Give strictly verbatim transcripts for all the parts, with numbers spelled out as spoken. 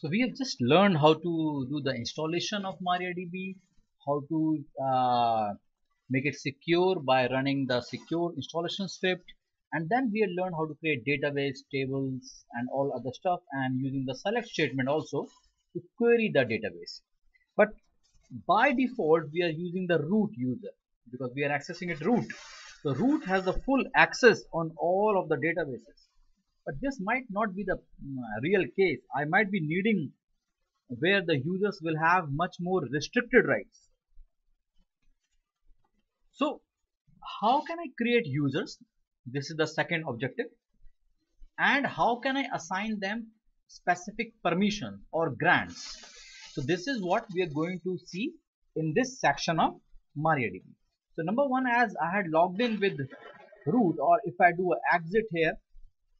So we have just learned how to do the installation of MariaDB, how to uh, make it secure by running the secure installation script, and then we have learned how to create database, tables and all other stuff, and using the select statement also to query the database. But by default we are using the root user because we are accessing it root. So root has the full access on all of the databases, but this might not be the real case. I might be needing where the users will have much more restricted rights. So how can I create users? This is the second objective. And how can I assign them specific permission or grants? So this is what we are going to see in this section of MariaDB. So number one, as I had logged in with root, or if I do an exit here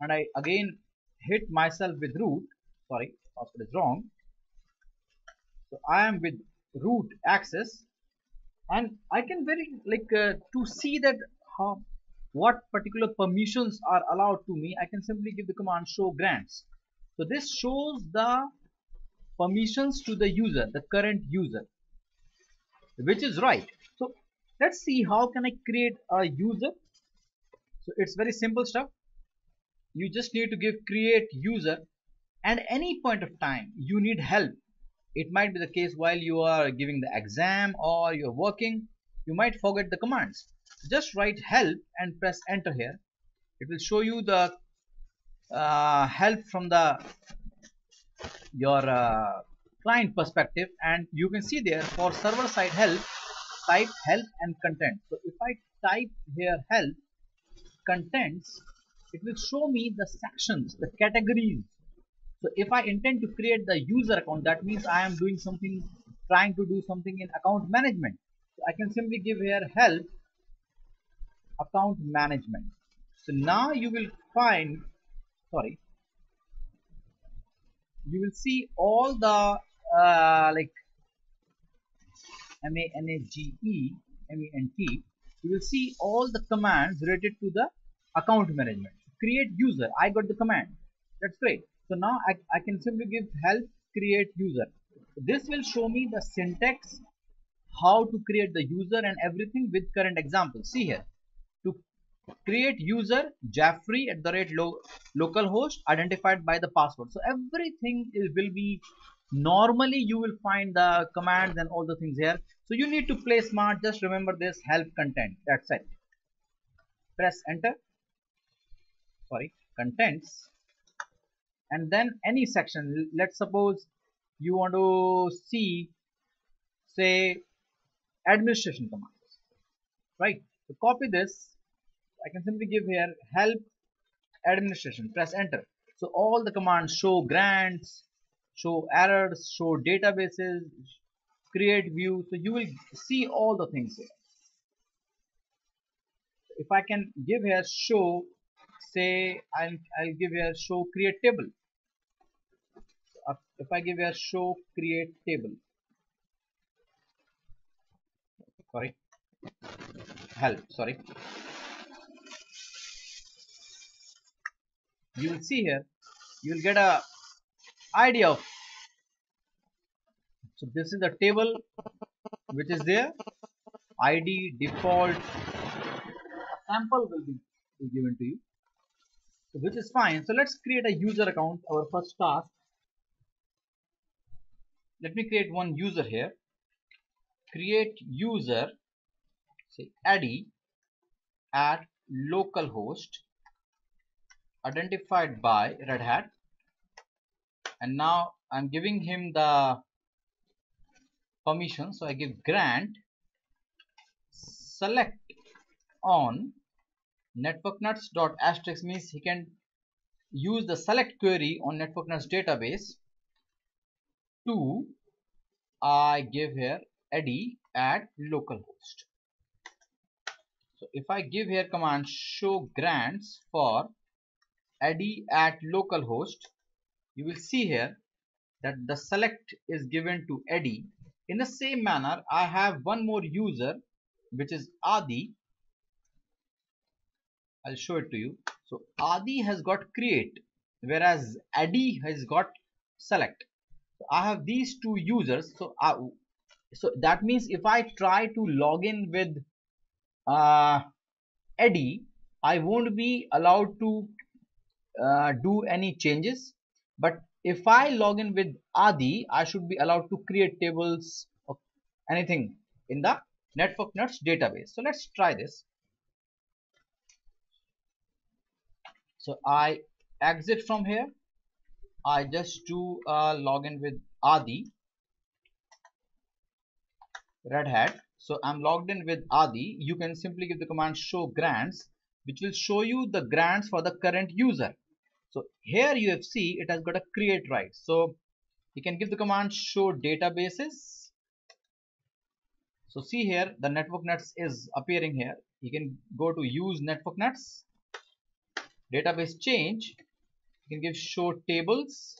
and I again hit myself with root, sorry, password is wrong. So I am with root access, and I can very like uh, to see that how what particular permissions are allowed to me, I can simply give the command show grants. So this shows the permissions to the user, the current user, which is right. So let's see how can I create a user. So it's very simple stuff. You just need to give create user, and any point of time you need help. It might be the case while you are giving the exam or you're working, you might forget the commands. Just write help and press enter here. It will show you the uh, help from the your uh, client perspective, and you can see there for server side help, type help and content. So if I type here help contents, it will show me the sections, the categories. So if I intend to create the user account, that means I am doing something, trying to do something in account management. So I can simply give here help account management. So now you will find, sorry, you will see all the uh, like M A N A G E, M E N T, you will see all the commands related to the account management. Create user, I got the command, that's great. So now I, I can simply give help create user. This will show me the syntax, how to create the user and everything with current example. See here, to create user Jeffrey at the rate lo localhost identified by the password. So everything is, will be, normally you will find the commands and all the things here. So you need to play smart, just remember this help content, that's it. Press enter, sorry, contents. And then any section, let's suppose you want to see, say, administration commands, right? So copy this, I can simply give here help administration, press enter. So all the commands, show grants, show errors, show databases, create view, so you will see all the things here. If I can give here show, say I'll, I'll give here show create table. If I give here show create table, sorry, help, sorry, you will see here, you will get a idea of, so this is the table which is there, I D, default, sample will be given to you, which is fine. So let's create a user account, our first task. Let me create one user here. Create user, say Addy at localhost identified by Red Hat, and now I'm giving him the permission. So I give grant select on networknuts.asterisk, means he can use the select query on networknuts database to, I give here Eddie at localhost. So if I give here command show grants for Eddie at localhost, you will see here that the select is given to Eddie. In the same manner, I have one more user which is Adi. I'll show it to you. So Adi has got create, whereas Addy has got select. So I have these two users. So I, so that means if I try to log in with uh, Eddie, I won't be allowed to uh, do any changes. But if I log in with Adi, I should be allowed to create tables or anything in the NetworkNuts database. So let's try this. So I exit from here. I just do uh, login with Adi, Red Hat. So I'm logged in with Adi. You can simply give the command show grants, which will show you the grants for the current user. So here you have see it has got a create right. So you can give the command show databases. So see here the NetworkNuts is appearing here. You can go to use NetworkNuts, database change. You can give show tables,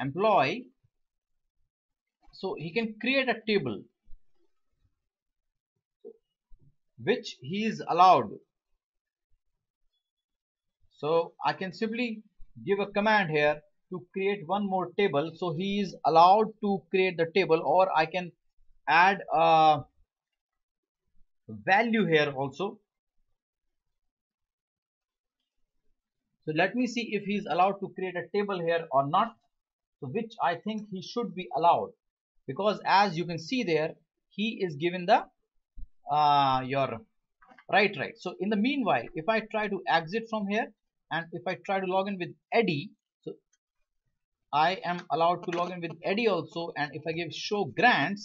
employee. So he can create a table which he is allowed. So I can simply give a command here to create one more table. So he is allowed to create the table, or I can add a value here also. So let me see if he is allowed to create a table here or not. So which I think he should be allowed, because as you can see there, he is given the uh, your right right. So in the meanwhile, if I try to exit from here, and if I try to log in with Eddie, so I am allowed to log in with Eddie also. And if I give show grants,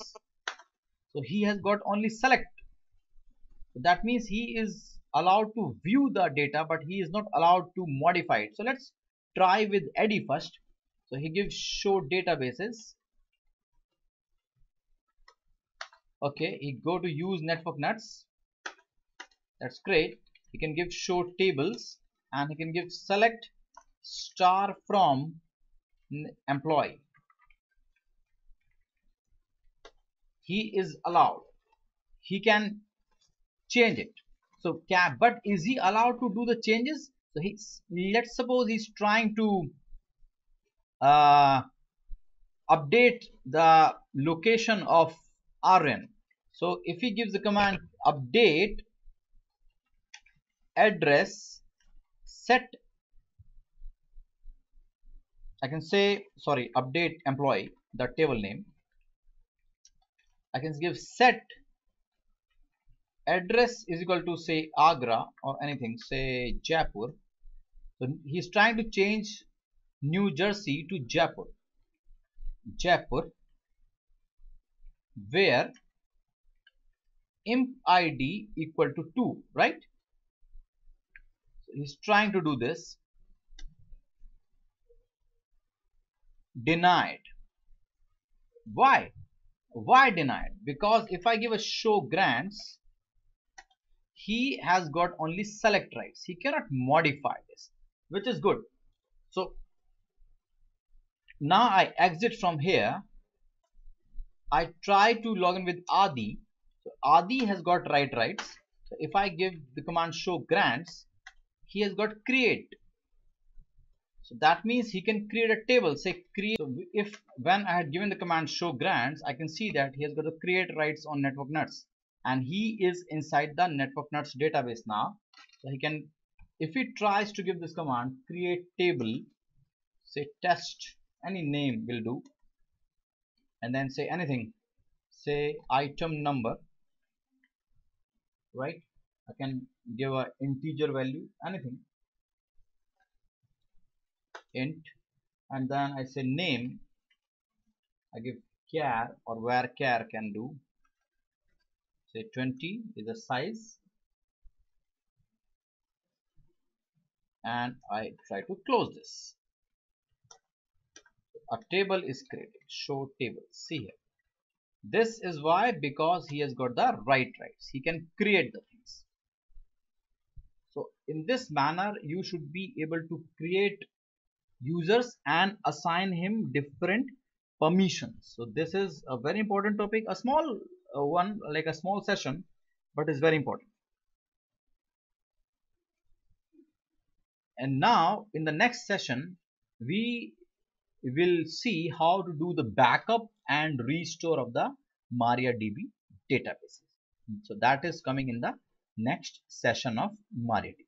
so he has got only select. So that means he is allowed to view the data, but he is not allowed to modify it. So let's try with Eddie first. So he gives show databases. Okay, he go to use NetworkNuts. That's great. He can give show tables, and he can give select star from employee. He is allowed. He can change it. So can, but is he allowed to do the changes? So he's, let's suppose he's trying to uh, update the location of R N. So if he gives the command update address set, I can say, sorry, update employee, the table name. I can give set address is equal to, say, Agra or anything, say Jaipur. So he's trying to change New Jersey to Jaipur. Jaipur, where imp I D equal to two, right? He's trying to do this. Denied. Why? Why denied? Because if I give a show grants, he has got only select rights. He cannot modify this, which is good. So now I exit from here. I try to log in with Adi. So Adi has got right rights. So if I give the command show grants, he has got create. So that means he can create a table, say create. So if when I had given the command show grants, I can see that he has got the create rights on NetworkNuts, and he is inside the NetworkNuts database now. So he can, if he tries to give this command create table, say test, any name will do, and then say anything, say item number, right? I can give an integer value, anything, int, and then I say name. I give char, or where char can do, say twenty is the size, and I try to close this. A table is created, show table. See here, this is why, because he has got the right rights, he can create the things. So in this manner, you should be able to create users and assign him different permissions. So this is a very important topic, a small one, like a small session, but it's very important. And now in the next session, we we'll see how to do the backup and restore of the MariaDB databases. So that is coming in the next session of MariaDB.